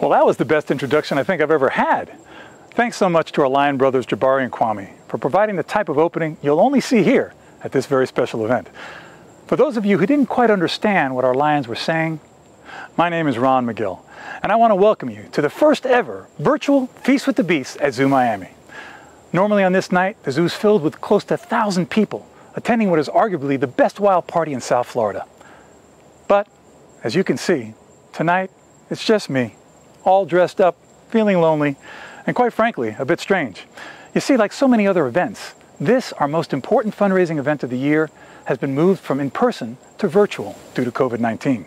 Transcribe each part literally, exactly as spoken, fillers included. Well, that was the best introduction I think I've ever had. Thanks so much to our Lion brothers, Jabari and Kwame, for providing the type of opening you'll only see here at this very special event. For those of you who didn't quite understand what our Lions were saying, my name is Ron Magill, and I want to welcome you to the first ever virtual Feast with the Beasts at Zoo Miami. Normally on this night, the zoo's filled with close to a thousand people attending what is arguably the best wild party in South Florida. But, as you can see, tonight it's just me, all dressed up, feeling lonely, and quite frankly, a bit strange. You see, like so many other events, this, our most important fundraising event of the year, has been moved from in-person to virtual due to COVID nineteen.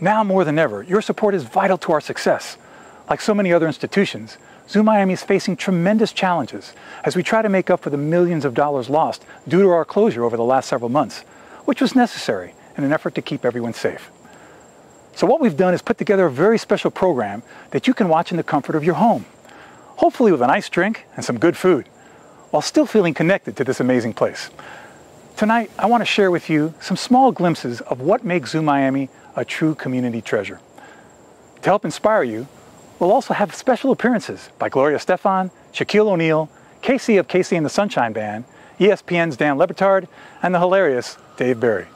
Now more than ever, your support is vital to our success. Like so many other institutions, Zoo Miami is facing tremendous challenges as we try to make up for the millions of dollars lost due to our closure over the last several months, which was necessary in an effort to keep everyone safe. So what we've done is put together a very special program that you can watch in the comfort of your home, hopefully with a nice drink and some good food, while still feeling connected to this amazing place. Tonight, I want to share with you some small glimpses of what makes Zoo Miami a true community treasure. To help inspire you, we'll also have special appearances by Gloria Estefan, Shaquille O'Neal, K C of K C and the Sunshine Band, E S P N's Dan Le Batard, and the hilarious Dave Barry.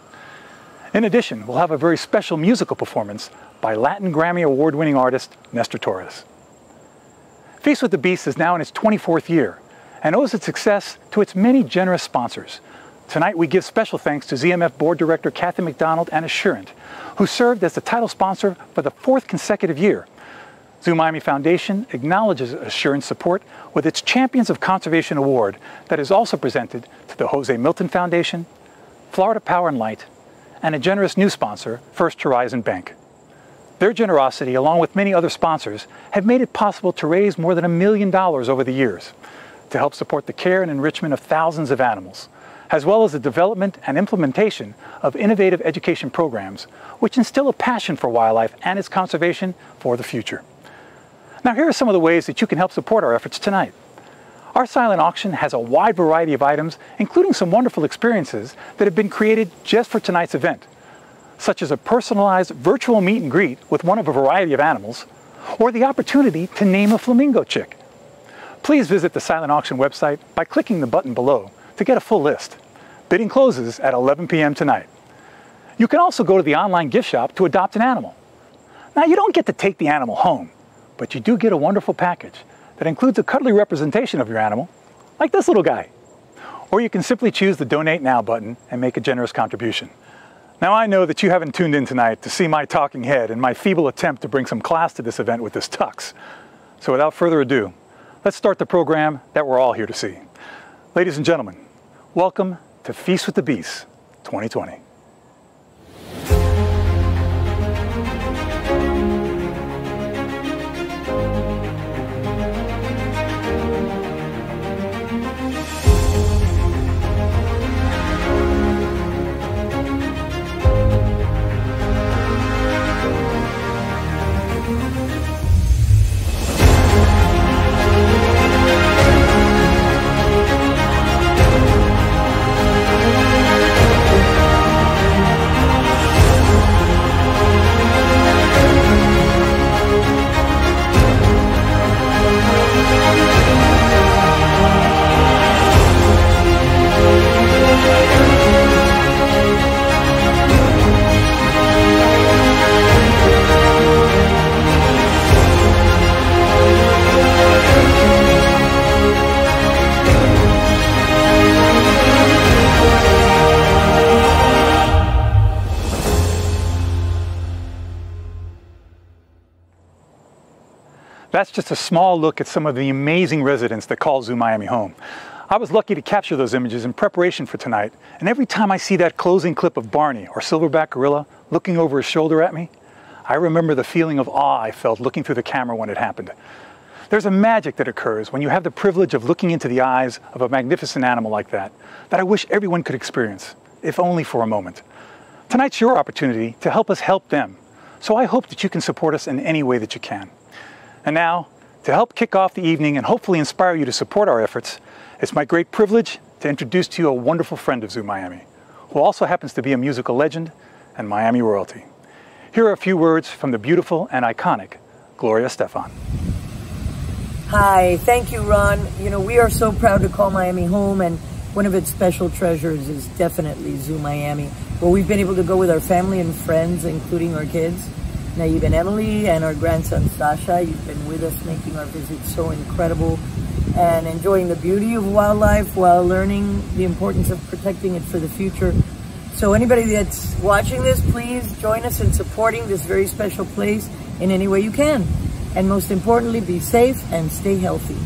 In addition, we'll have a very special musical performance by Latin Grammy Award-winning artist Nestor Torres. Feast with the Beasts is now in its twenty-fourth year and owes its success to its many generous sponsors. Tonight we give special thanks to Z M F Board Director Kathy McDonald and Assurant, who served as the title sponsor for the fourth consecutive year. Zoo Miami Foundation acknowledges Assurant's support with its Champions of Conservation Award that is also presented to the Jose Milton Foundation, Florida Power and Light, and a generous new sponsor, First Horizon Bank. Their generosity, along with many other sponsors, have made it possible to raise more than a million dollars over the years to help support the care and enrichment of thousands of animals, as well as the development and implementation of innovative education programs, which instill a passion for wildlife and its conservation for the future. Now, here are some of the ways that you can help support our efforts tonight. Our silent auction has a wide variety of items, including some wonderful experiences that have been created just for tonight's event, such as a personalized virtual meet and greet with one of a variety of animals, or the opportunity to name a flamingo chick. Please visit the silent auction website by clicking the button below to get a full list. Bidding closes at eleven p m tonight. You can also go to the online gift shop to adopt an animal. Now, you don't get to take the animal home, but you do get a wonderful package that includes a cuddly representation of your animal, like this little guy. Or you can simply choose the Donate Now button and make a generous contribution. Now, I know that you haven't tuned in tonight to see my talking head and my feeble attempt to bring some class to this event with this tux. So without further ado, let's start the program that we're all here to see. Ladies and gentlemen, welcome to Feast with the Beasts twenty twenty. That's just a small look at some of the amazing residents that call Zoo Miami home. I was lucky to capture those images in preparation for tonight, and every time I see that closing clip of Barney or Silverback Gorilla looking over his shoulder at me, I remember the feeling of awe I felt looking through the camera when it happened. There's a magic that occurs when you have the privilege of looking into the eyes of a magnificent animal like that, that I wish everyone could experience, if only for a moment. Tonight's your opportunity to help us help them, so I hope that you can support us in any way that you can. And now, to help kick off the evening and hopefully inspire you to support our efforts, it's my great privilege to introduce to you a wonderful friend of Zoo Miami, who also happens to be a musical legend and Miami royalty. Here are a few words from the beautiful and iconic Gloria Estefan. Hi, thank you, Ron. You know, we are so proud to call Miami home, and one of its special treasures is definitely Zoo Miami, where we've been able to go with our family and friends, including our kids, Naib and Emily, and our grandson, Sasha. You've been with us, making our visit so incredible and enjoying the beauty of wildlife while learning the importance of protecting it for the future. So anybody that's watching this, please join us in supporting this very special place in any way you can. And most importantly, be safe and stay healthy.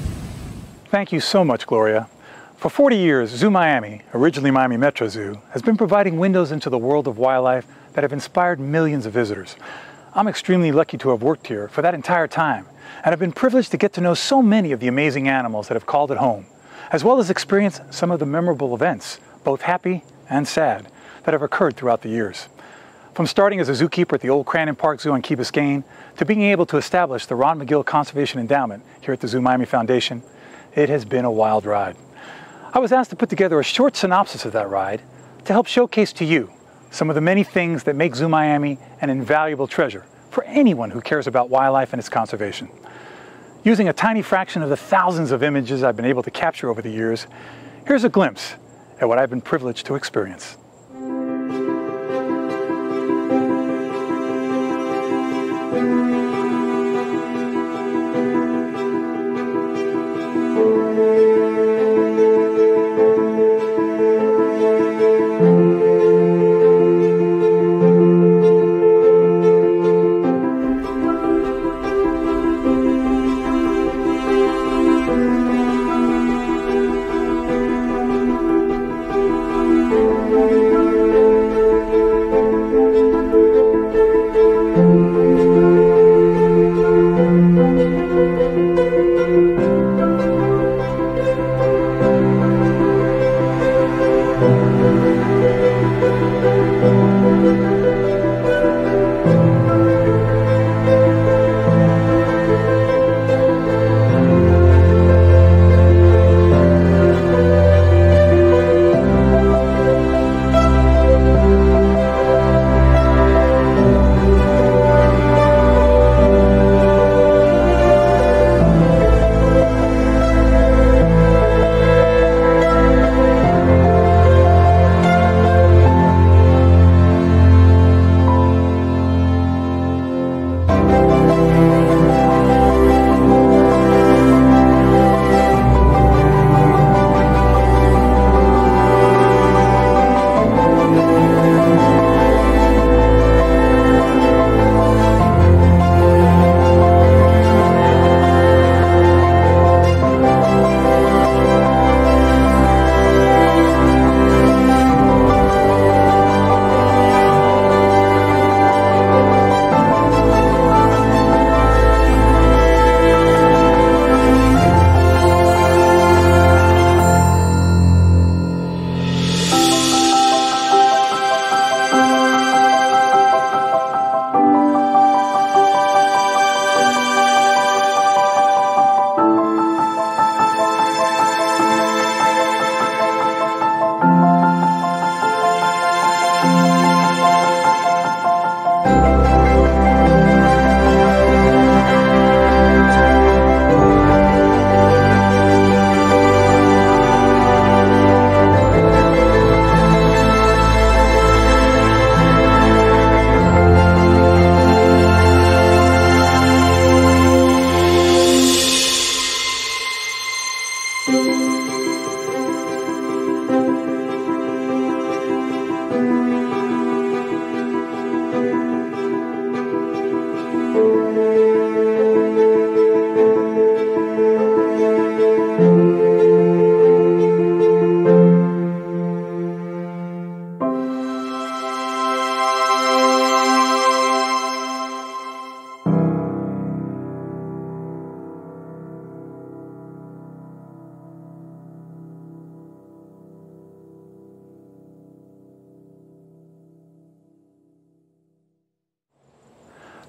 Thank you so much, Gloria. For forty years, Zoo Miami, originally Miami Metro Zoo, has been providing windows into the world of wildlife that have inspired millions of visitors. I'm extremely lucky to have worked here for that entire time, and I've been privileged to get to know so many of the amazing animals that have called it home, as well as experience some of the memorable events, both happy and sad, that have occurred throughout the years. From starting as a zookeeper at the old Cranon Park Zoo on Key Biscayne, to being able to establish the Ron Magill Conservation Endowment here at the Zoo Miami Foundation, it has been a wild ride. I was asked to put together a short synopsis of that ride to help showcase to you some of the many things that make Zoo Miami an invaluable treasure for anyone who cares about wildlife and its conservation. Using a tiny fraction of the thousands of images I've been able to capture over the years, here's a glimpse at what I've been privileged to experience.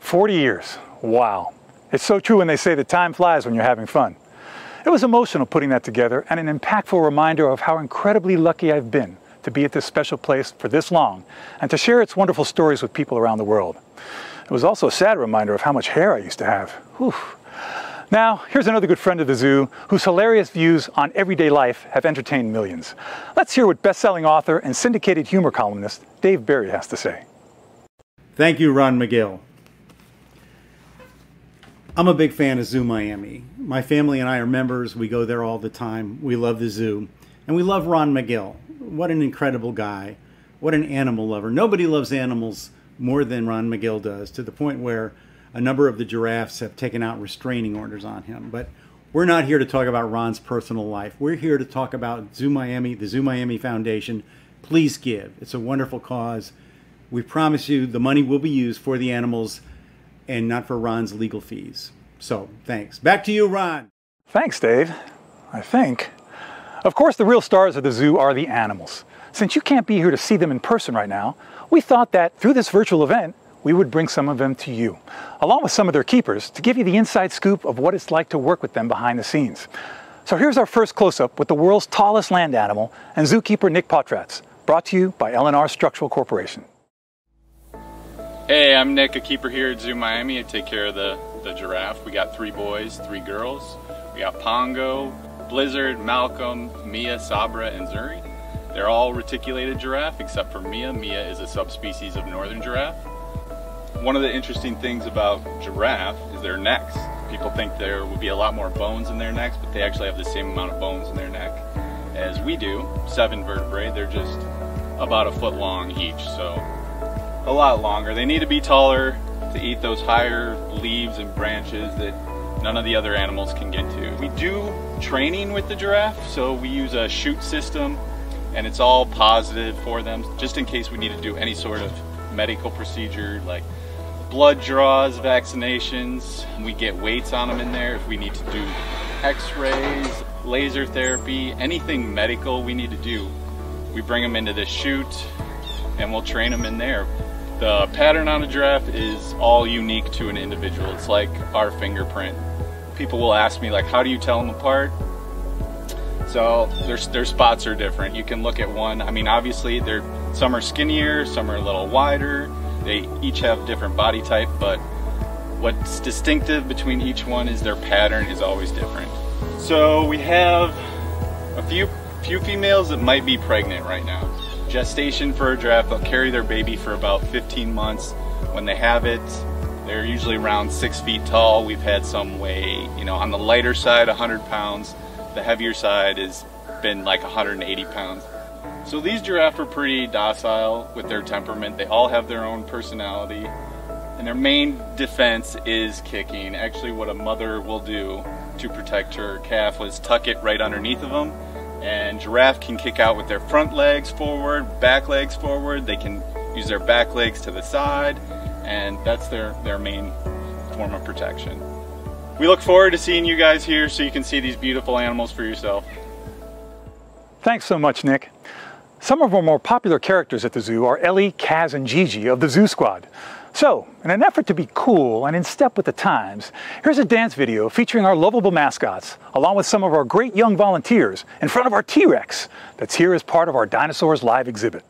forty years, wow. It's so true when they say that time flies when you're having fun. It was emotional putting that together and an impactful reminder of how incredibly lucky I've been to be at this special place for this long and to share its wonderful stories with people around the world. It was also a sad reminder of how much hair I used to have. Whew. Now, here's another good friend of the zoo whose hilarious views on everyday life have entertained millions. Let's hear what best-selling author and syndicated humor columnist Dave Barry has to say. Thank you, Ron Magill. I'm a big fan of Zoo Miami. My family and I are members. We go there all the time. We love the zoo. And we love Ron Magill. What an incredible guy. What an animal lover. Nobody loves animals more than Ron Magill does, to the point where a number of the giraffes have taken out restraining orders on him. But we're not here to talk about Ron's personal life. We're here to talk about Zoo Miami, the Zoo Miami Foundation. Please give. It's a wonderful cause. We promise you the money will be used for the animals and not for Ron's legal fees. So thanks. Back to you, Ron. Thanks, Dave. I think. Of course, the real stars of the zoo are the animals. Since you can't be here to see them in person right now, we thought that through this virtual event, we would bring some of them to you, along with some of their keepers, to give you the inside scoop of what it's like to work with them behind the scenes. So here's our first close-up with the world's tallest land animal and zookeeper Nick Potratz, brought to you by L and R Structural Corporation. Hey, I'm Nick, a keeper here at Zoo Miami. I take care of the, the giraffe. We got three boys, three girls. We got Pongo, Blizzard, Malcolm, Mia, Sabra, and Zuri. They're all reticulated giraffe except for Mia. Mia is a subspecies of northern giraffe. One of the interesting things about giraffe is their necks. People think there would be a lot more bones in their necks, but they actually have the same amount of bones in their neck as we do, seven vertebrae. They're just about a foot long each, so a lot longer. They need to be taller to eat those higher leaves and branches that none of the other animals can get to. We do training with the giraffe, so we use a chute system, and it's all positive for them, just in case we need to do any sort of medical procedure like blood draws, vaccinations. We get weights on them in there if we need to do x-rays, laser therapy, anything medical we need to do. We bring them into this chute and we'll train them in there. The pattern on a giraffe is all unique to an individual. It's like our fingerprint. People will ask me, like, how do you tell them apart? So their, their spots are different. You can look at one. I mean, obviously, they're some are skinnier, some are a little wider. They each have different body type, but what's distinctive between each one is their pattern is always different. So we have a few few females that might be pregnant right now. Gestation for a giraffe, they'll carry their baby for about fifteen months. When they have it, they're usually around six feet tall. We've had some weigh, you know, on the lighter side, one hundred pounds. The heavier side has been like one hundred eighty pounds. So these giraffe are pretty docile with their temperament. They all have their own personality, and their main defense is kicking. Actually, what a mother will do to protect her calf is tuck it right underneath of them, and giraffe can kick out with their front legs forward, back legs forward. They can use their back legs to the side, and that's their, their main form of protection. We look forward to seeing you guys here so you can see these beautiful animals for yourself. Thanks so much, Nick. Some of our more popular characters at the zoo are Ellie, Kaz, and Gigi of the Zoo Squad. So, in an effort to be cool and in step with the times, here's a dance video featuring our lovable mascots, along with some of our great young volunteers in front of our T-Rex that's here as part of our Dinosaurs Live exhibit.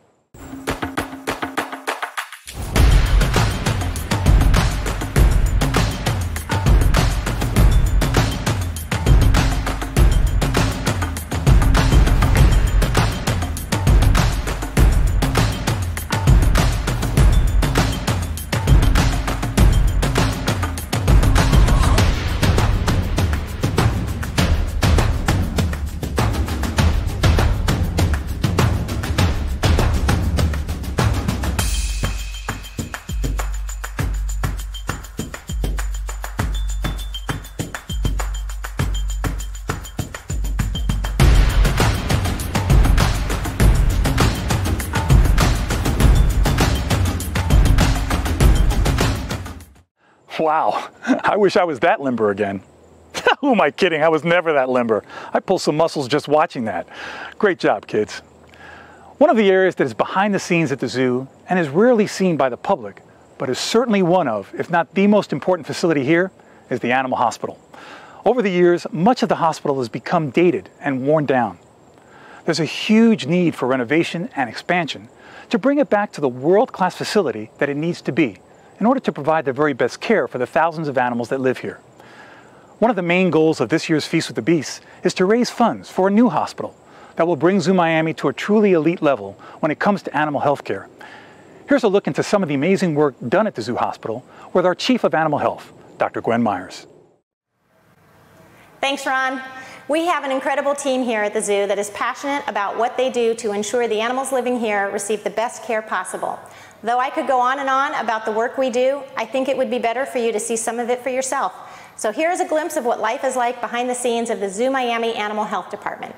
Wow, I wish I was that limber again. Who am I kidding? I was never that limber. I pulled some muscles just watching that. Great job, kids. One of the areas that is behind the scenes at the zoo and is rarely seen by the public, but is certainly one of, if not the most important facility here, is the animal hospital. Over the years, much of the hospital has become dated and worn down. There's a huge need for renovation and expansion to bring it back to the world-class facility that it needs to be in order to provide the very best care for the thousands of animals that live here. One of the main goals of this year's Feast with the Beasts is to raise funds for a new hospital that will bring Zoo Miami to a truly elite level when it comes to animal health care. Here's a look into some of the amazing work done at the Zoo Hospital with our Chief of Animal Health, Doctor Gwen Myers. Thanks, Ron. We have an incredible team here at the zoo that is passionate about what they do to ensure the animals living here receive the best care possible. Though I could go on and on about the work we do, I think it would be better for you to see some of it for yourself. So here is a glimpse of what life is like behind the scenes of the Zoo Miami Animal Health Department.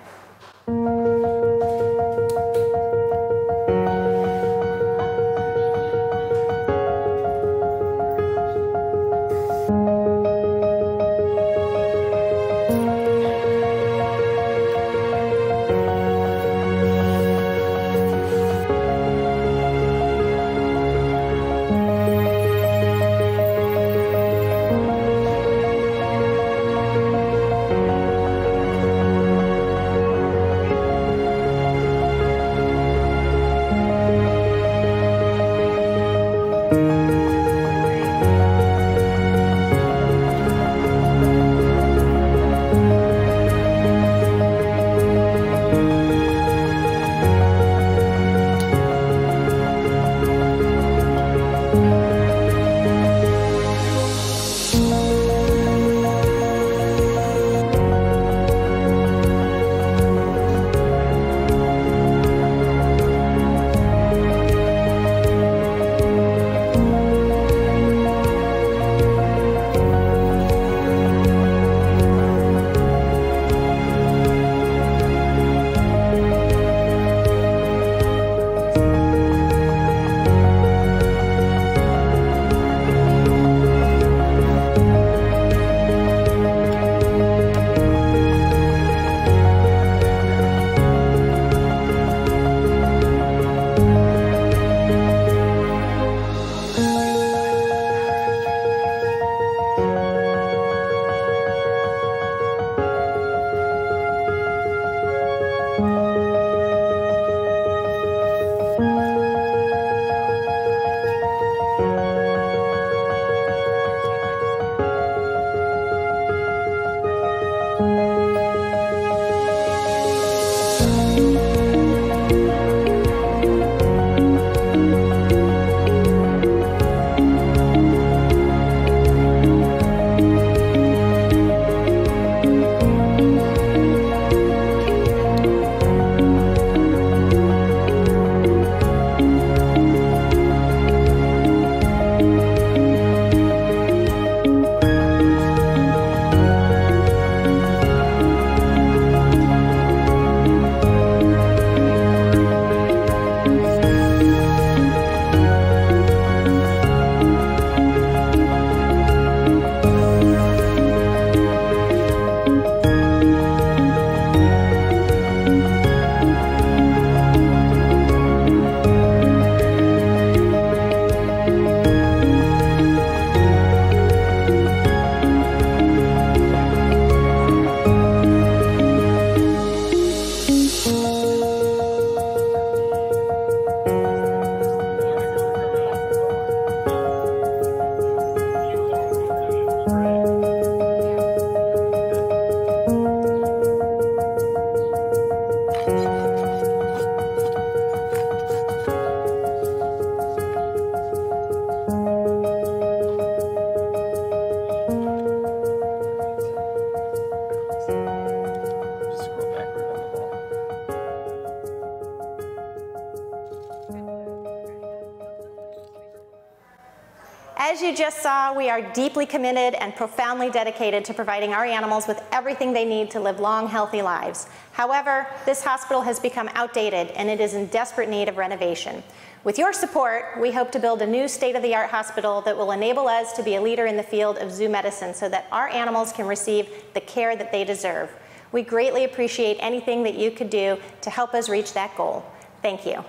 As you just saw, we are deeply committed and profoundly dedicated to providing our animals with everything they need to live long, healthy lives. However, this hospital has become outdated and it is in desperate need of renovation. With your support, we hope to build a new state-of-the-art hospital that will enable us to be a leader in the field of zoo medicine so that our animals can receive the care that they deserve. We greatly appreciate anything that you could do to help us reach that goal. Thank you.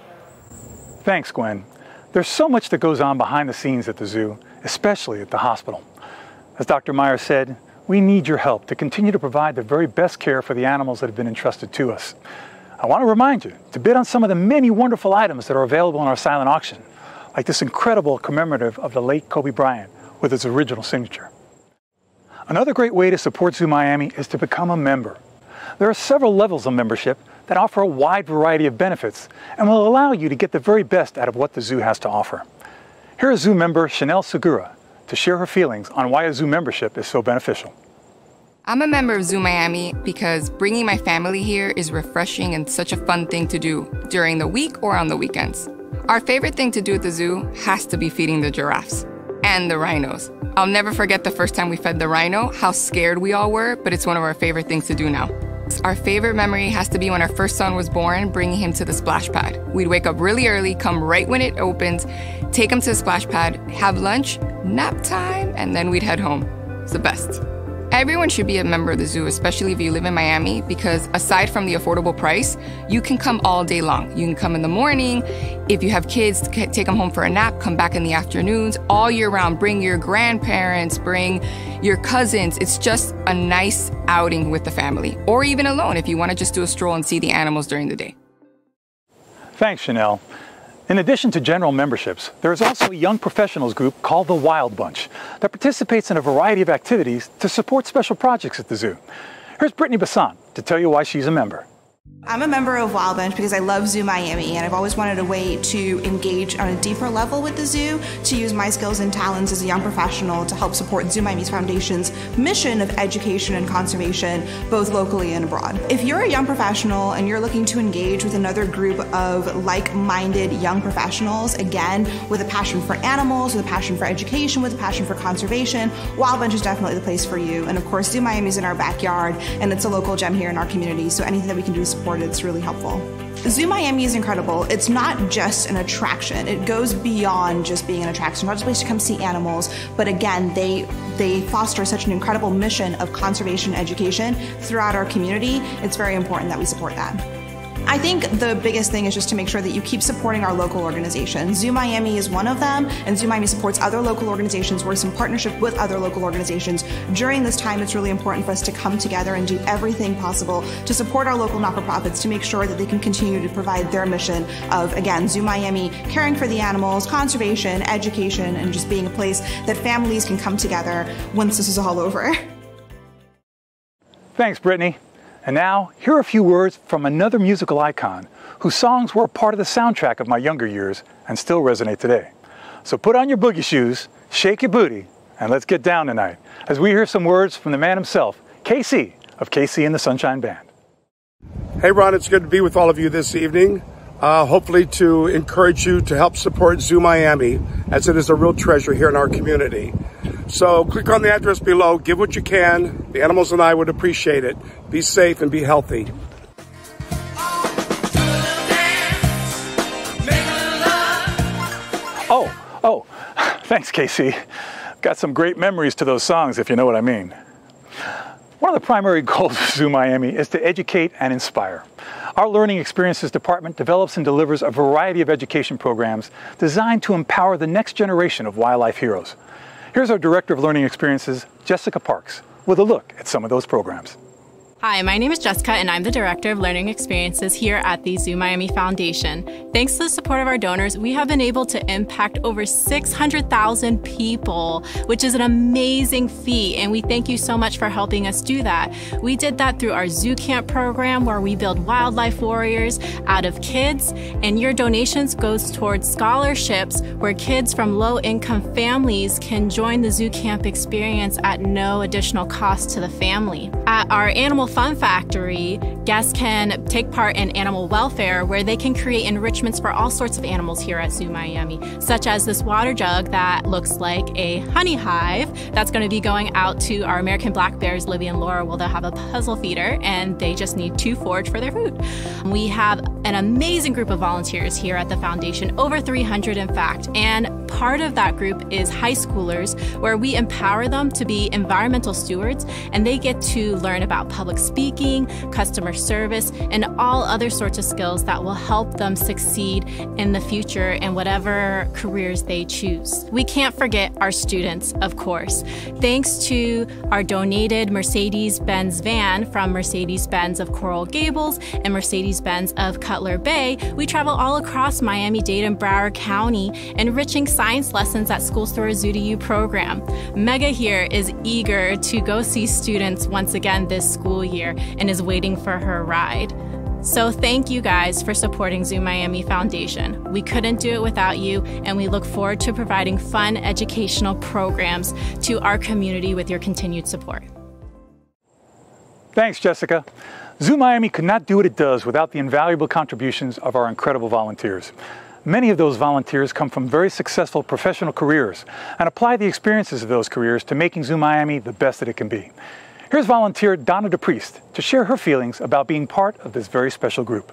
Thanks, Gwen. There's so much that goes on behind the scenes at the zoo, especially at the hospital. As Doctor Meyer said, we need your help to continue to provide the very best care for the animals that have been entrusted to us. I want to remind you to bid on some of the many wonderful items that are available in our silent auction. like this incredible commemorative of the late Kobe Bryant with its original signature. Another great way to support Zoo Miami is to become a member. There are several levels of membership that offer a wide variety of benefits and will allow you to get the very best out of what the zoo has to offer. Here is Zoo member Chanel Segura to share her feelings on why a zoo membership is so beneficial. I'm a member of Zoo Miami because bringing my family here is refreshing and such a fun thing to do during the week or on the weekends. Our favorite thing to do at the zoo has to be feeding the giraffes and the rhinos. I'll never forget the first time we fed the rhino, how scared we all were, but it's one of our favorite things to do now. Our favorite memory has to be when our first son was born, bringing him to the splash pad. We'd wake up really early, come right when it opens, take him to the splash pad, have lunch, nap time, and then we'd head home. It's the best. Everyone should be a member of the zoo, especially if you live in Miami, because aside from the affordable price, you can come all day long. You can come in the morning. If you have kids, take them home for a nap, come back in the afternoons, all year round. Bring your grandparents, bring your cousins. It's just a nice outing with the family, or even alone if you want to just do a stroll and see the animals during the day. Thanks, Chanel. In addition to general memberships, there is also a young professionals group called the Wild Bunch that participates in a variety of activities to support special projects at the zoo. Here's Brittany Bassan to tell you why she's a member. I'm a member of Wild Bunch because I love Zoo Miami, and I've always wanted a way to engage on a deeper level with the zoo, to use my skills and talents as a young professional to help support Zoo Miami's Foundation's mission of education and conservation, both locally and abroad. If you're a young professional and you're looking to engage with another group of like-minded young professionals, again, with a passion for animals, with a passion for education, with a passion for conservation, Wild Bunch is definitely the place for you. And of course, Zoo Miami's in our backyard, and it's a local gem here in our community, so anything that we can do to support it's really helpful. Zoo Miami is incredible. It's not just an attraction. It goes beyond just being an attraction, not just a place to come see animals, but again, they they foster such an incredible mission of conservation education throughout our community. It's very important that we support that. I think the biggest thing is just to make sure that you keep supporting our local organizations. Zoo Miami is one of them, and Zoo Miami supports other local organizations. We're in partnership with other local organizations. During this time, it's really important for us to come together and do everything possible to support our local not-for-profits to make sure that they can continue to provide their mission of, again, Zoo Miami, caring for the animals, conservation, education, and just being a place that families can come together once this is all over. Thanks, Brittany. And now, here are a few words from another musical icon whose songs were a part of the soundtrack of my younger years and still resonate today. So put on your boogie shoes, shake your booty, and let's get down tonight as we hear some words from the man himself, K C of K C and the Sunshine Band. Hey Ron, it's good to be with all of you this evening. Uh, hopefully to encourage you to help support Zoo Miami, as it is a real treasure here in our community. So click on the address below, give what you can. The animals and I would appreciate it. Be safe and be healthy. Oh, oh, thanks, K C. Got some great memories to those songs, if you know what I mean. One of the primary goals of Zoo Miami is to educate and inspire. Our Learning Experiences Department develops and delivers a variety of education programs designed to empower the next generation of wildlife heroes. Here's our Director of Learning Experiences, Jessica Parks, with a look at some of those programs. Hi, my name is Jessica, and I'm the Director of Learning Experiences here at the Zoo Miami Foundation. Thanks to the support of our donors, we have been able to impact over six hundred thousand people, which is an amazing feat, and we thank you so much for helping us do that. We did that through our Zoo Camp program, where we build wildlife warriors out of kids, and your donations goes towards scholarships, where kids from low-income families can join the Zoo Camp experience at no additional cost to the family. At our Animal Fun Factory, guests can take part in animal welfare, where they can create enrichments for all sorts of animals here at Zoo Miami, such as this water jug that looks like a honey hive that's going to be going out to our American black bears, Libby and Laura, while they'll have a puzzle feeder and they just need to forage for their food. We have an amazing group of volunteers here at the foundation, over three hundred in fact, and part of that group is high schoolers, where we empower them to be environmental stewards, and they get to learn about public speaking, customer service, and all other sorts of skills that will help them succeed in the future in whatever careers they choose. We can't forget our students, of course. Thanks to our donated Mercedes-Benz van from Mercedes-Benz of Coral Gables and Mercedes-Benz of Cutler Bay, we travel all across Miami-Dade and Broward County, enriching science lessons at schools through our Zoo to You program. Mega here is eager to go see students once again this school year and is waiting for her ride. So thank you guys for supporting Zoo Miami Foundation. We couldn't do it without you, and we look forward to providing fun educational programs to our community with your continued support. Thanks, Jessica. Zoo Miami could not do what it does without the invaluable contributions of our incredible volunteers. Many of those volunteers come from very successful professional careers and apply the experiences of those careers to making Zoo Miami the best that it can be. Here's volunteer Donna DePriest to share her feelings about being part of this very special group.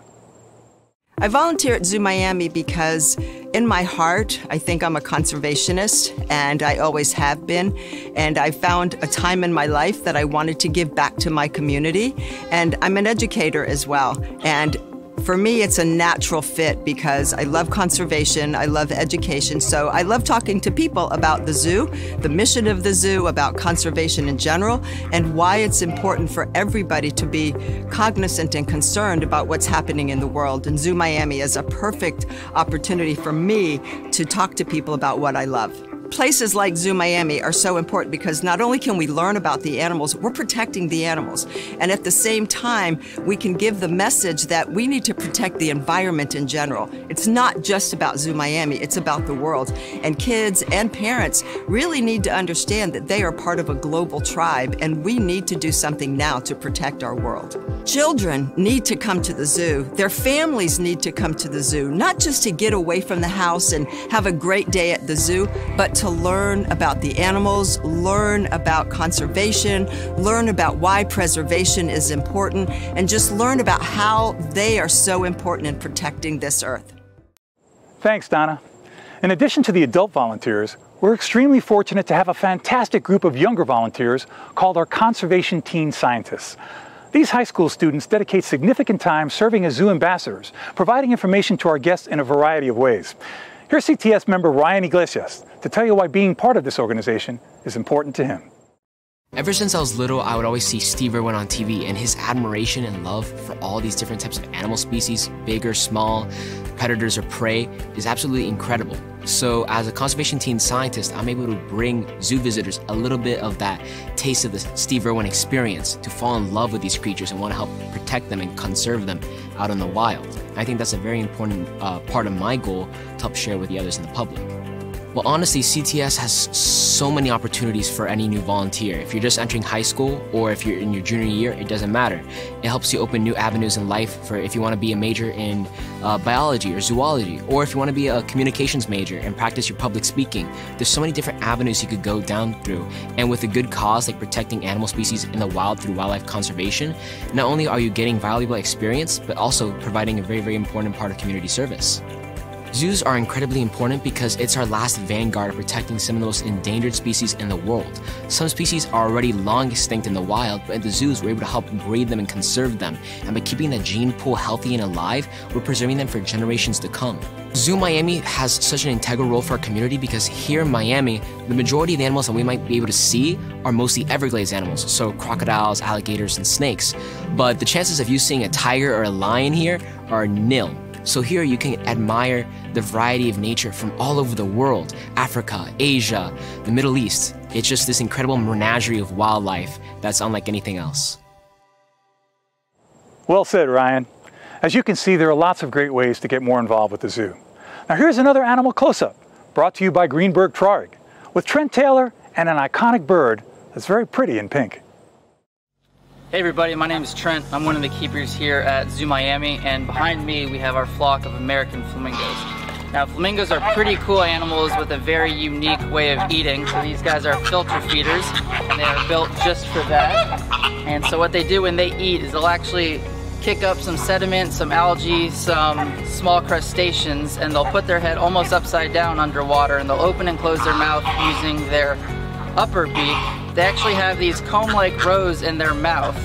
I volunteer at Zoo Miami because in my heart, I think I'm a conservationist, and I always have been. And I found a time in my life that I wanted to give back to my community. And I'm an educator as well. And for me, it's a natural fit because I love conservation, I love education, so I love talking to people about the zoo, the mission of the zoo, about conservation in general, and why it's important for everybody to be cognizant and concerned about what's happening in the world. And Zoo Miami is a perfect opportunity for me to talk to people about what I love. Places like Zoo Miami are so important because not only can we learn about the animals, we're protecting the animals. And at the same time, we can give the message that we need to protect the environment in general. It's not just about Zoo Miami, it's about the world. And kids and parents really need to understand that they are part of a global tribe, and we need to do something now to protect our world. Children need to come to the zoo. Their families need to come to the zoo, not just to get away from the house and have a great day at the zoo, but to learn about the animals, learn about conservation, learn about why preservation is important, and just learn about how they are so important in protecting this earth. Thanks, Donna. In addition to the adult volunteers, we're extremely fortunate to have a fantastic group of younger volunteers called our Conservation Teen Scientists. These high school students dedicate significant time serving as zoo ambassadors, providing information to our guests in a variety of ways. Here's C T S member Ryan Iglesias to tell you why being part of this organization is important to him. Ever since I was little, I would always see Steve Irwin on T V, and his admiration and love for all these different types of animal species, big or small, predators or prey, is absolutely incredible. So as a conservation teen scientist, I'm able to bring zoo visitors a little bit of that taste of the Steve Irwin experience to fall in love with these creatures and want to help protect them and conserve them out in the wild. I think that's a very important uh, part of my goal to help share with the others in the public. Well, honestly, C T S has so many opportunities for any new volunteer. If you're just entering high school or if you're in your junior year, it doesn't matter. It helps you open new avenues in life for if you want to be a major in uh, biology or zoology, or if you want to be a communications major and practice your public speaking. There's so many different avenues you could go down through. And with a good cause like protecting animal species in the wild through wildlife conservation, not only are you getting valuable experience, but also providing a very, very important part of community service. Zoos are incredibly important because it's our last vanguard of protecting some of the most endangered species in the world. Some species are already long extinct in the wild, but at the zoos we're able to help breed them and conserve them. And by keeping that gene pool healthy and alive, we're preserving them for generations to come. Zoo Miami has such an integral role for our community because here in Miami, the majority of the animals that we might be able to see are mostly Everglades animals, so crocodiles, alligators, and snakes. But the chances of you seeing a tiger or a lion here are nil. So here you can admire the variety of nature from all over the world, Africa, Asia, the Middle East. It's just this incredible menagerie of wildlife that's unlike anything else. Well said, Ryan. As you can see, there are lots of great ways to get more involved with the zoo. Now here's another animal close-up, brought to you by Greenberg Traurig, with Trent Taylor and an iconic bird that's very pretty in pink. Hey everybody, my name is Trent. I'm one of the keepers here at Zoo Miami, and behind me we have our flock of American flamingos. Now flamingos are pretty cool animals with a very unique way of eating. So these guys are filter feeders, and they are built just for that. And so what they do when they eat is they'll actually kick up some sediment, some algae, some small crustaceans, and they'll put their head almost upside down underwater, and they'll open and close their mouth using their upper beak. They actually have these comb-like rows in their mouth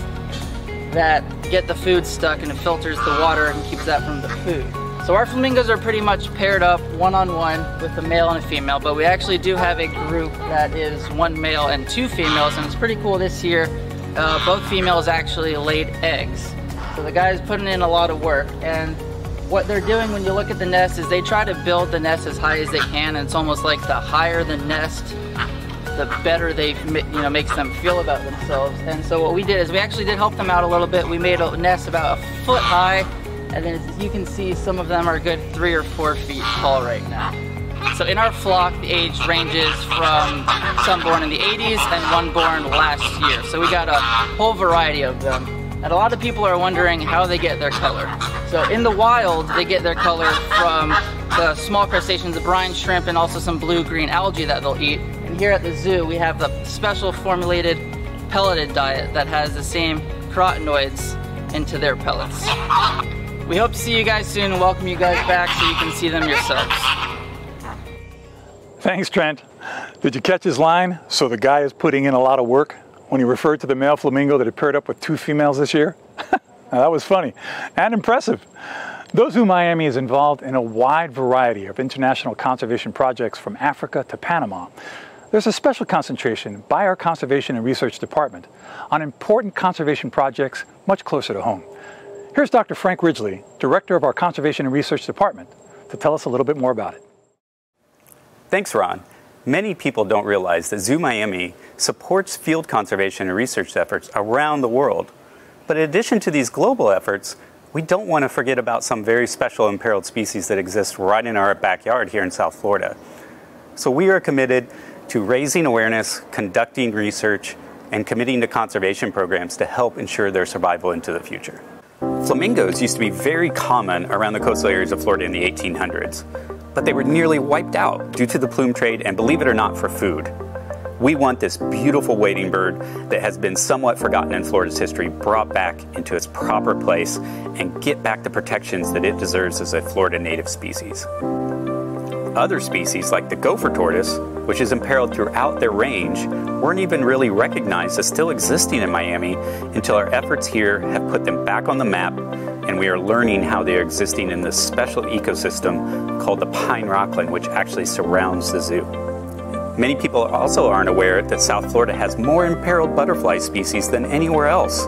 that get the food stuck, and it filters the water and keeps that from the food. So our flamingos are pretty much paired up one-on-one with a male and a female, but we actually do have a group that is one male and two females, and it's pretty cool this year. Uh, both females actually laid eggs. So the guy's putting in a lot of work, and what they're doing when you look at the nest is they try to build the nest as high as they can, and it's almost like the higher the nest, the better they, you know, makes them feel about themselves. And so what we did is we actually did help them out a little bit. We made a nest about a foot high, and then as you can see, some of them are a good three or four feet tall right now. So in our flock, the age ranges from some born in the eighties and one born last year. So we got a whole variety of them. And a lot of people are wondering how they get their color. So in the wild, they get their color from the small crustaceans, the brine shrimp, and also some blue-green algae that they'll eat. And here at the zoo, we have the special formulated pelleted diet that has the same carotenoids into their pellets. We hope to see you guys soon and welcome you guys back so you can see them yourselves. Thanks, Trent. Did you catch his line? So the guy is putting in a lot of work when he referred to the male flamingo that had paired up with two females this year? Now that was funny and impressive. Zoo Miami is involved in a wide variety of international conservation projects from Africa to Panama. There's a special concentration by our Conservation and Research Department on important conservation projects much closer to home. Here's Doctor Frank Ridgely, Director of our Conservation and Research Department, to tell us a little bit more about it. Thanks, Ron. Many people don't realize that Zoo Miami supports field conservation and research efforts around the world. But in addition to these global efforts, we don't want to forget about some very special imperiled species that exist right in our backyard here in South Florida. So we are committed to raising awareness, conducting research, and committing to conservation programs to help ensure their survival into the future. Flamingos used to be very common around the coastal areas of Florida in the eighteen hundreds. But they were nearly wiped out due to the plume trade and, believe it or not, for food. We want this beautiful wading bird that has been somewhat forgotten in Florida's history brought back into its proper place and get back the protections that it deserves as a Florida native species. Other species, like the gopher tortoise, which is imperiled throughout their range, weren't even really recognized as still existing in Miami until our efforts here have put them back on the map, and we are learning how they are existing in this special ecosystem called the Pine Rockland, which actually surrounds the zoo. Many people also aren't aware that South Florida has more imperiled butterfly species than anywhere else.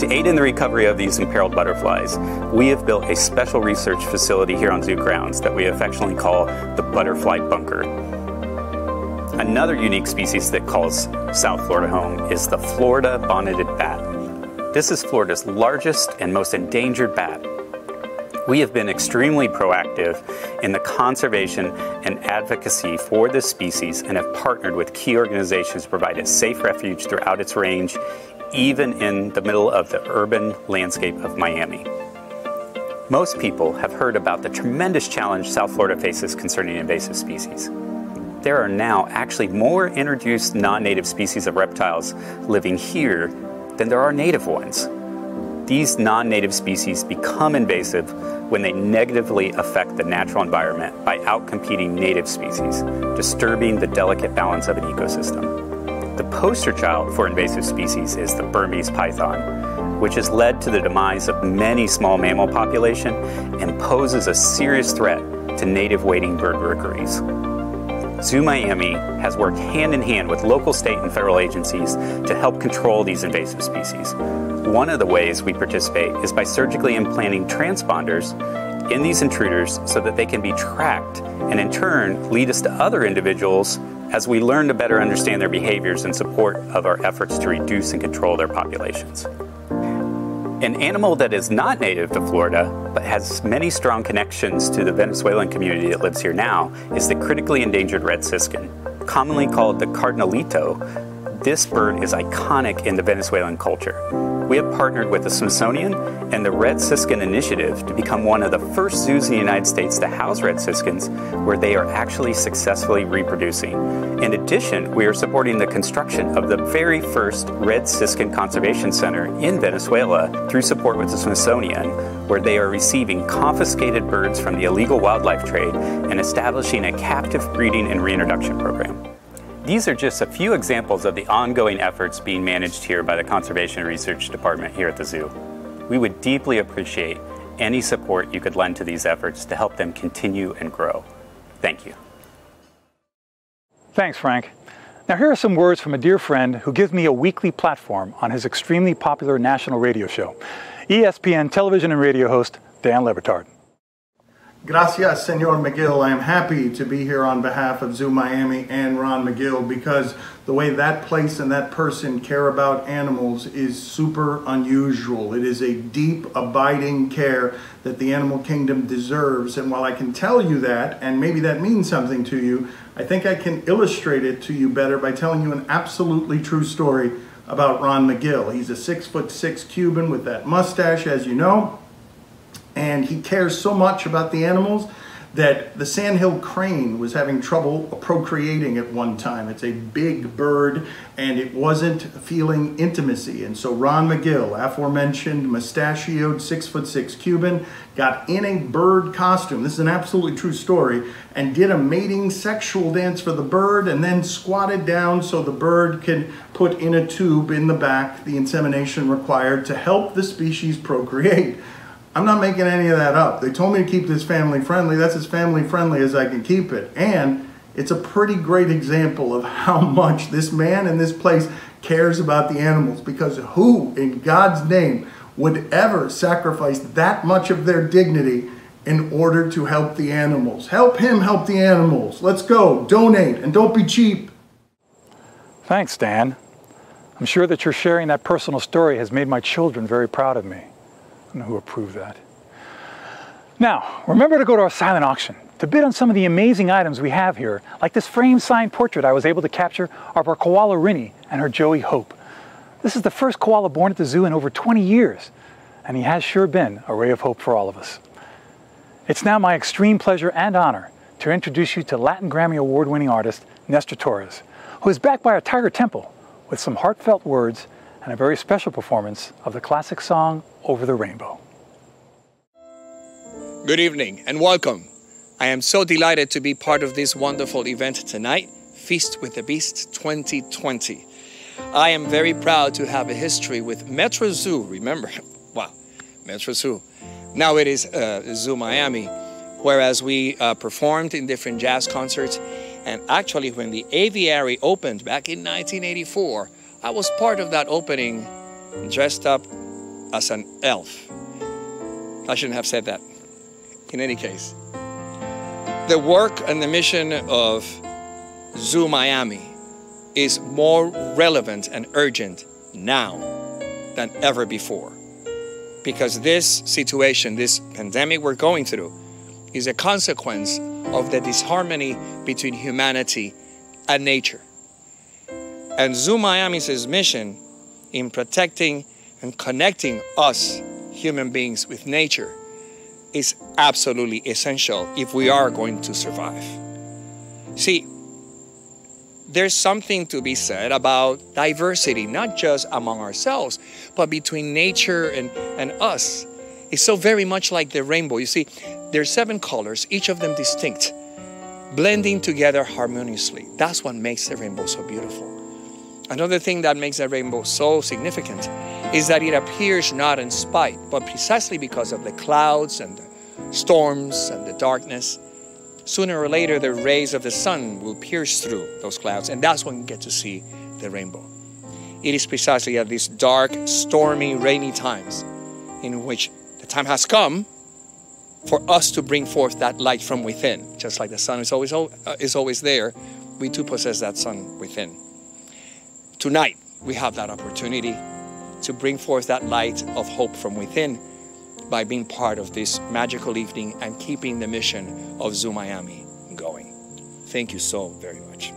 To aid in the recovery of these imperiled butterflies, we have built a special research facility here on zoo grounds that we affectionately call the Butterfly Bunker. Another unique species that calls South Florida home is the Florida bonneted bat. This is Florida's largest and most endangered bat. We have been extremely proactive in the conservation and advocacy for this species and have partnered with key organizations to provide a safe refuge throughout its range, even in the middle of the urban landscape of Miami. Most people have heard about the tremendous challenge South Florida faces concerning invasive species. There are now actually more introduced non-native species of reptiles living here than there are native ones. These non-native species become invasive when they negatively affect the natural environment by outcompeting native species, disturbing the delicate balance of an ecosystem. The poster child for invasive species is the Burmese python, which has led to the demise of many small mammal populations and poses a serious threat to native wading bird rookeries. Zoo Miami has worked hand in hand with local, state, and federal agencies to help control these invasive species. One of the ways we participate is by surgically implanting transponders in these intruders so that they can be tracked and in turn lead us to other individuals as we learn to better understand their behaviors in support of our efforts to reduce and control their populations. An animal that is not native to Florida, but has many strong connections to the Venezuelan community that lives here now, is the critically endangered red siskin, commonly called the cardinalito. This bird is iconic in the Venezuelan culture. We have partnered with the Smithsonian and the Red Siskin Initiative to become one of the first zoos in the United States to house red siskins, where they are actually successfully reproducing. In addition, we are supporting the construction of the very first Red Siskin Conservation Center in Venezuela through support with the Smithsonian, where they are receiving confiscated birds from the illegal wildlife trade and establishing a captive breeding and reintroduction program. These are just a few examples of the ongoing efforts being managed here by the Conservation Research Department here at the zoo. We would deeply appreciate any support you could lend to these efforts to help them continue and grow. Thank you. Thanks, Frank. Now here are some words from a dear friend who gives me a weekly platform on his extremely popular national radio show, E S P N television and radio host, Dan Le Batard. Gracias, Señor Magill. I am happy to be here on behalf of Zoo Miami and Ron Magill, because the way that place and that person care about animals is super unusual. It is a deep, abiding care that the animal kingdom deserves. And while I can tell you that, and maybe that means something to you, I think I can illustrate it to you better by telling you an absolutely true story about Ron Magill. He's a six foot six Cuban with that mustache, as you know. And he cares so much about the animals that the sandhill crane was having trouble procreating at one time. It's a big bird, and it wasn't feeling intimacy. And so Ron Magill, aforementioned mustachioed six foot six Cuban, got in a bird costume. This is an absolutely true story, and did a mating sexual dance for the bird, and then squatted down so the bird could put in a tube in the back the insemination required to help the species procreate. I'm not making any of that up. They told me to keep this family friendly. That's as family friendly as I can keep it. And it's a pretty great example of how much this man and this place cares about the animals, because who in God's name would ever sacrifice that much of their dignity in order to help the animals? Help him help the animals. Let's go, donate, and don't be cheap. Thanks, Dan. I'm sure that your sharing that personal story has made my children very proud of me. I don't know who approved that. Now, remember to go to our silent auction to bid on some of the amazing items we have here, like this frame signed portrait I was able to capture of our koala Rini and her Joey Hope. This is the first koala born at the zoo in over twenty years, and he has sure been a ray of hope for all of us. It's now my extreme pleasure and honor to introduce you to Latin Grammy Award-winning artist Nestor Torres, who is backed by our Tiger Temple with some heartfelt words and a very special performance of the classic song, Over the Rainbow. Good evening and welcome. I am so delighted to be part of this wonderful event tonight, Feast with the Beasts twenty twenty. I am very proud to have a history with Metro Zoo, remember, wow, Metro Zoo. Now it is uh, Zoo Miami, whereas we uh, performed in different jazz concerts, and actually when the aviary opened back in nineteen eighty-four, I was part of that opening dressed up as an elf. I shouldn't have said that. In any case, the work and the mission of Zoo Miami is more relevant and urgent now than ever before, because this situation, this pandemic we're going through, is a consequence of the disharmony between humanity and nature. And Zoo Miami's mission in protecting and connecting us human beings with nature is absolutely essential if we are going to survive. See, there's something to be said about diversity, not just among ourselves, but between nature and, and us. It's so very much like the rainbow. You see, there's seven colors, each of them distinct, blending together harmoniously. That's what makes the rainbow so beautiful. Another thing that makes the rainbow so significant is that it appears not in spite, but precisely because of the clouds and the storms and the darkness. Sooner or later, the rays of the sun will pierce through those clouds, and that's when you get to see the rainbow. It is precisely at these dark, stormy, rainy times in which the time has come for us to bring forth that light from within. Just like the sun is always, uh, is always there, we too possess that sun within. Tonight, we have that opportunity to bring forth that light of hope from within by being part of this magical evening and keeping the mission of Zoo Miami going. Thank you so very much.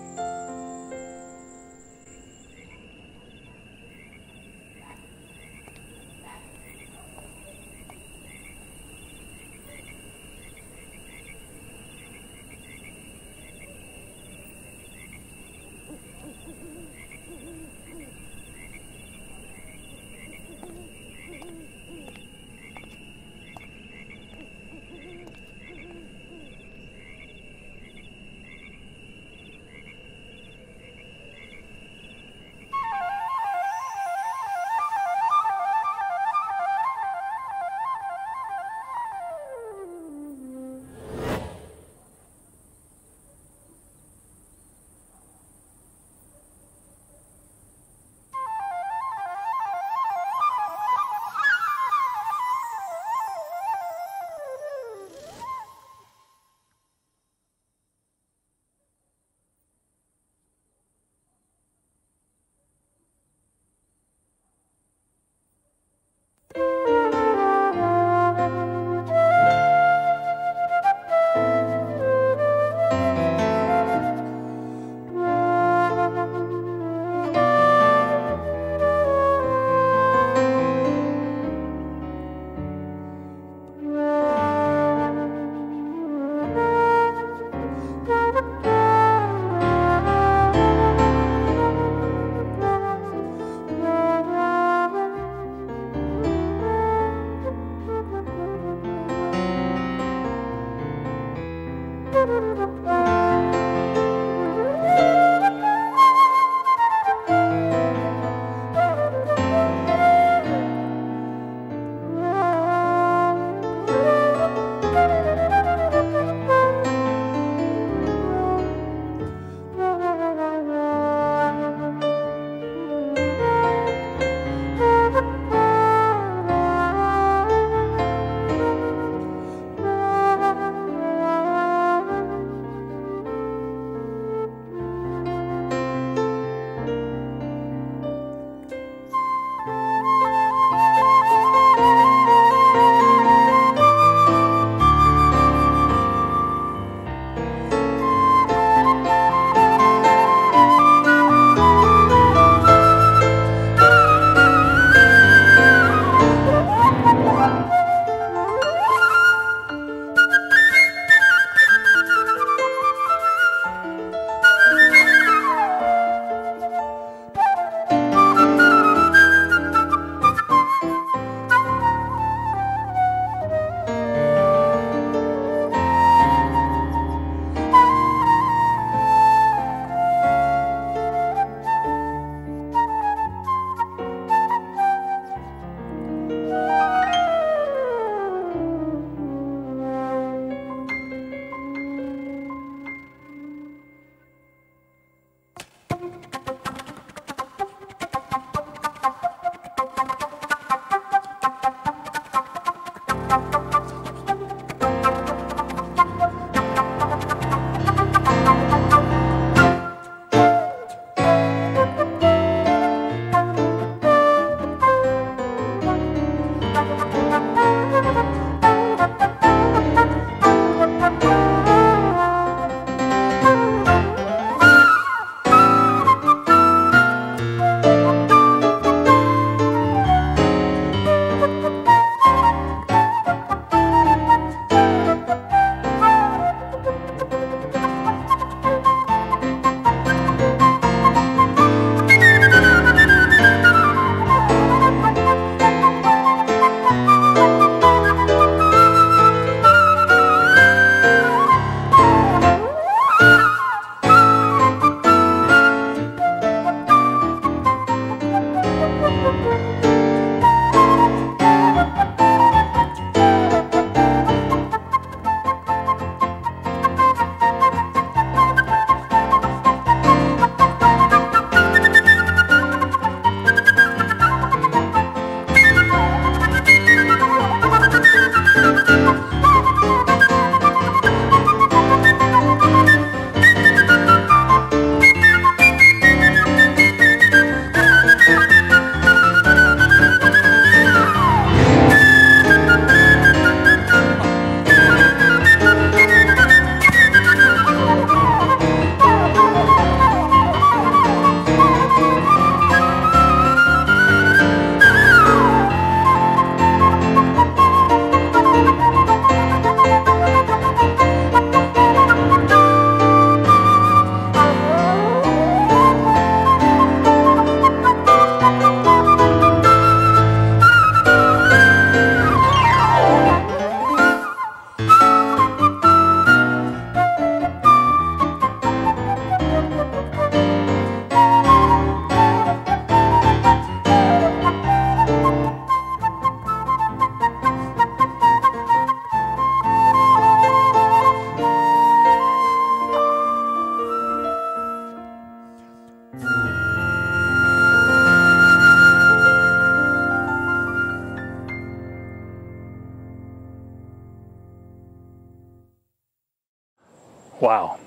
Wow,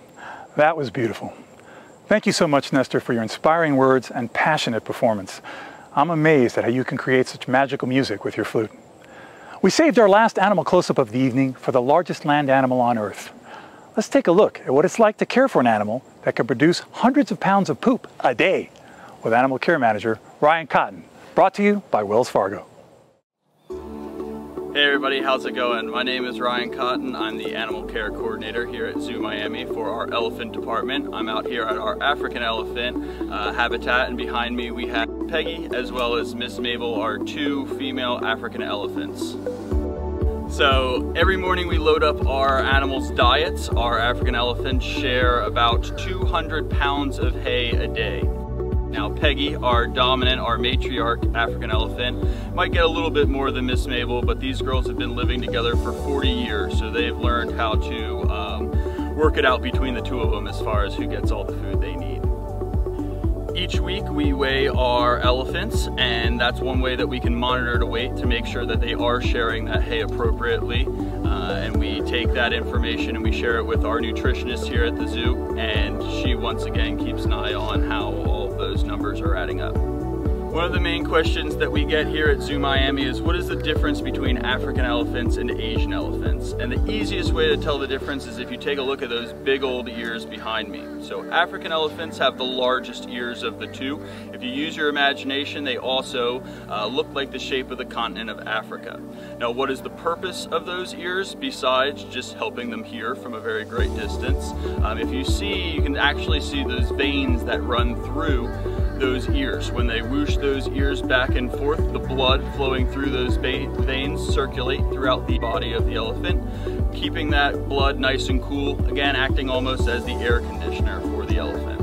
that was beautiful. Thank you so much, Nestor, for your inspiring words and passionate performance. I'm amazed at how you can create such magical music with your flute. We saved our last animal close-up of the evening for the largest land animal on Earth. Let's take a look at what it's like to care for an animal that can produce hundreds of pounds of poop a day with Animal Care Manager Ryan Cotton, brought to you by Wells Fargo. Hey everybody, how's it going? My name is Ryan Cotton. I'm the Animal Care Coordinator here at Zoo Miami for our elephant department. I'm out here at our African elephant uh, habitat, and behind me we have Peggy as well as Miss Mabel, our two female African elephants. So every morning we load up our animals' diets. Our African elephants share about two hundred pounds of hay a day. Now Peggy, our dominant, our matriarch African elephant, might get a little bit more than Miss Mabel, but these girls have been living together for forty years, so they've learned how to um, work it out between the two of them as far as who gets all the food they need. Each week we weigh our elephants, and that's one way that we can monitor the weight to make sure that they are sharing that hay appropriately. Uh, and we take that information and we share it with our nutritionist here at the zoo, and she once again keeps an eye on how all those numbers are adding up. One of the main questions that we get here at Zoo Miami is, what is the difference between African elephants and Asian elephants? And the easiest way to tell the difference is if you take a look at those big old ears behind me. So African elephants have the largest ears of the two. If you use your imagination, they also uh, look like the shape of the continent of Africa. Now, what is the purpose of those ears besides just helping them hear from a very great distance? Um, if you see, you can actually see those veins that run through those ears. When they whoosh those ears back and forth, the blood flowing through those veins circulate throughout the body of the elephant, keeping that blood nice and cool, again acting almost as the air conditioner for the elephant.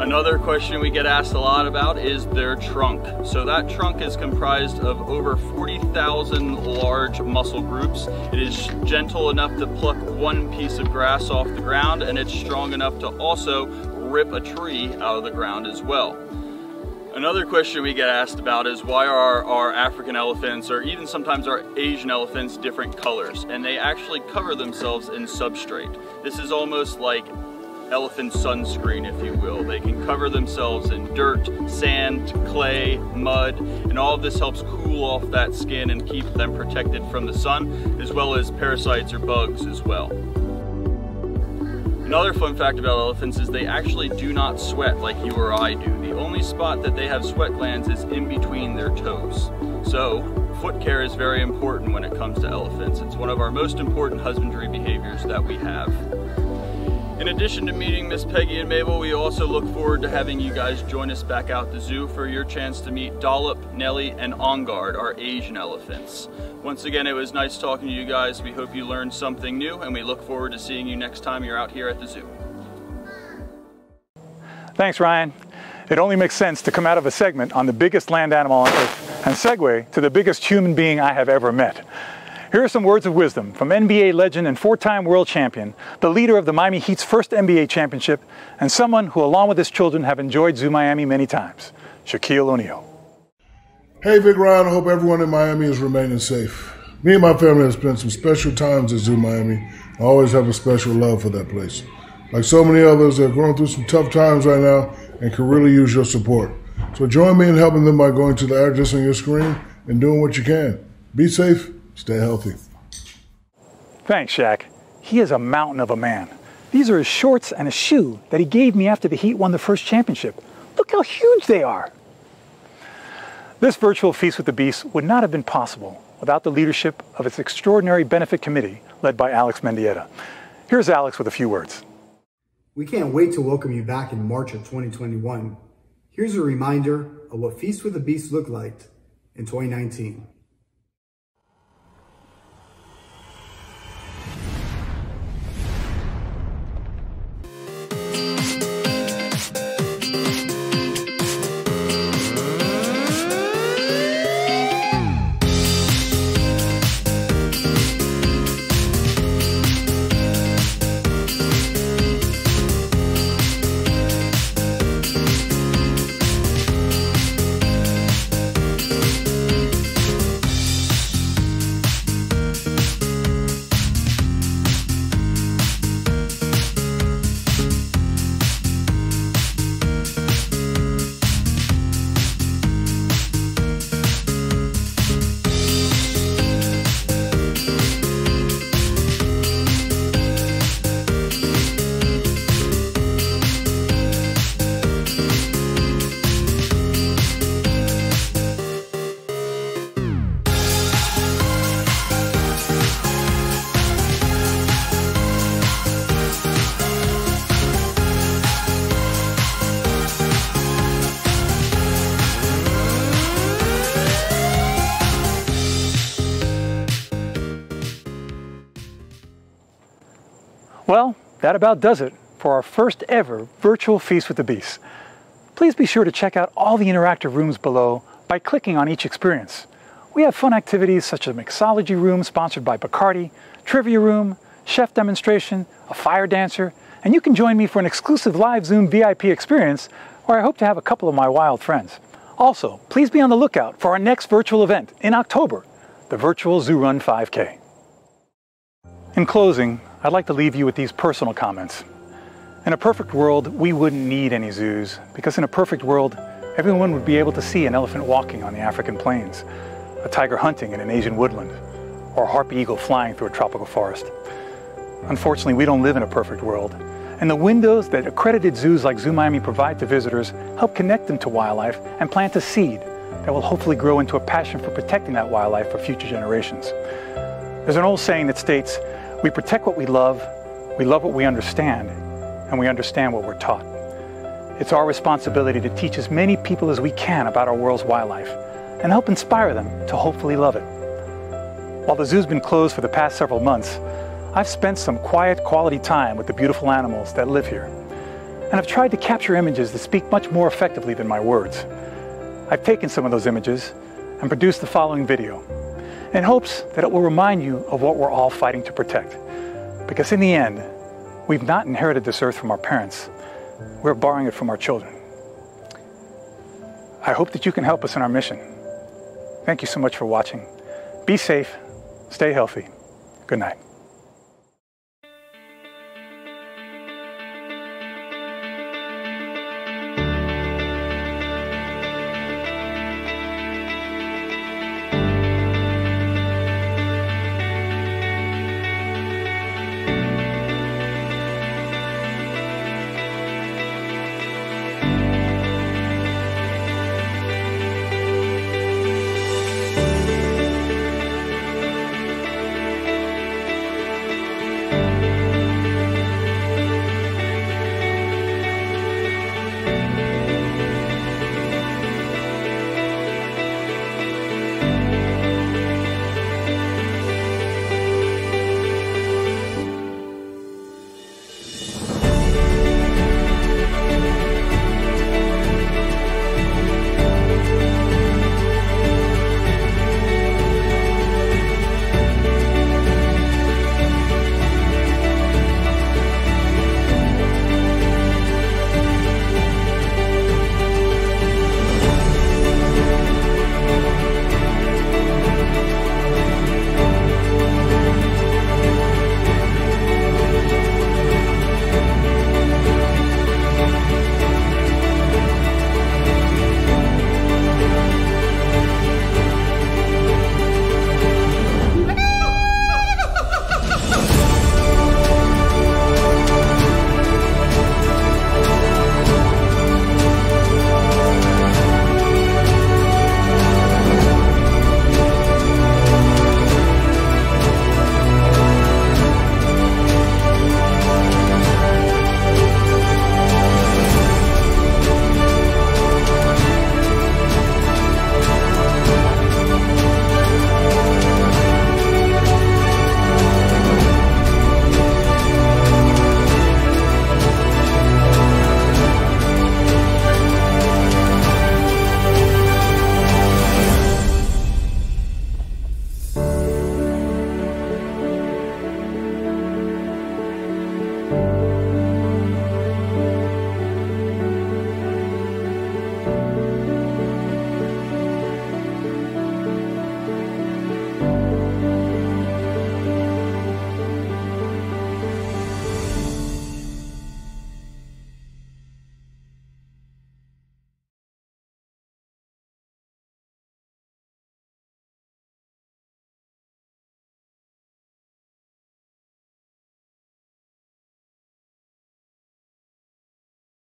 Another question we get asked a lot about is their trunk. So that trunk is comprised of over forty thousand large muscle groups. It is gentle enough to pluck one piece of grass off the ground, and it's strong enough to also rip a tree out of the ground as well. Another question we get asked about is, why are our African elephants, or even sometimes our Asian elephants, different colors? And they actually cover themselves in substrate. This is almost like elephant sunscreen, if you will. They can cover themselves in dirt, sand, clay, mud, and all of this helps cool off that skin and keep them protected from the sun, as well as parasites or bugs as well. Another fun fact about elephants is they actually do not sweat like you or I do. The only spot that they have sweat glands is in between their toes. So foot care is very important when it comes to elephants. It's one of our most important husbandry behaviors that we have. In addition to meeting Miss Peggy and Mabel, we also look forward to having you guys join us back out the zoo for your chance to meet Dollop, Nellie, and Ongard, our Asian elephants. Once again, it was nice talking to you guys. We hope you learned something new, and we look forward to seeing you next time you're out here at the zoo. Thanks, Ryan. It only makes sense to come out of a segment on the biggest land animal on Earth and segue to the biggest human being I have ever met. Here are some words of wisdom from N B A legend and four-time world champion, the leader of the Miami Heat's first N B A championship, and someone who, along with his children, have enjoyed Zoo Miami many times, Shaquille O'Neal. Hey, Vic Ryan. I hope everyone in Miami is remaining safe. Me and my family have spent some special times at Zoo Miami. I always have a special love for that place. Like so many others, they're going through some tough times right now and can really use your support. So join me in helping them by going to the address on your screen and doing what you can. Be safe. Stay healthy. Thanks, Shaq. He is a mountain of a man. These are his shorts and a shoe that he gave me after the Heat won the first championship. Look how huge they are. This virtual Feast with the Beasts would not have been possible without the leadership of its extraordinary benefit committee led by Alex Mendieta. Here's Alex with a few words. We can't wait to welcome you back in March of twenty twenty-one. Here's a reminder of what Feast with the Beasts looked like in twenty nineteen. Well, that about does it for our first ever virtual Feast with the Beasts. Please be sure to check out all the interactive rooms below by clicking on each experience. We have fun activities such as a mixology room sponsored by Bacardi, trivia room, chef demonstration, a fire dancer, and you can join me for an exclusive live Zoom V I P experience where I hope to have a couple of my wild friends. Also, please be on the lookout for our next virtual event in October, the virtual Zoo Run five K. In closing, I'd like to leave you with these personal comments. In a perfect world, we wouldn't need any zoos, because in a perfect world, everyone would be able to see an elephant walking on the African plains, a tiger hunting in an Asian woodland, or a harpy eagle flying through a tropical forest. Unfortunately, we don't live in a perfect world, and the windows that accredited zoos like Zoo Miami provide to visitors help connect them to wildlife and plant a seed that will hopefully grow into a passion for protecting that wildlife for future generations. There's an old saying that states, we protect what we love, we love what we understand, and we understand what we're taught. It's our responsibility to teach as many people as we can about our world's wildlife and help inspire them to hopefully love it. While the zoo's been closed for the past several months, I've spent some quiet, quality time with the beautiful animals that live here, and I've tried to capture images that speak much more effectively than my words. I've taken some of those images and produced the following video in hopes that it will remind you of what we're all fighting to protect. Because in the end, we've not inherited this earth from our parents. We're borrowing it from our children. I hope that you can help us in our mission. Thank you so much for watching. Be safe, stay healthy. Good night.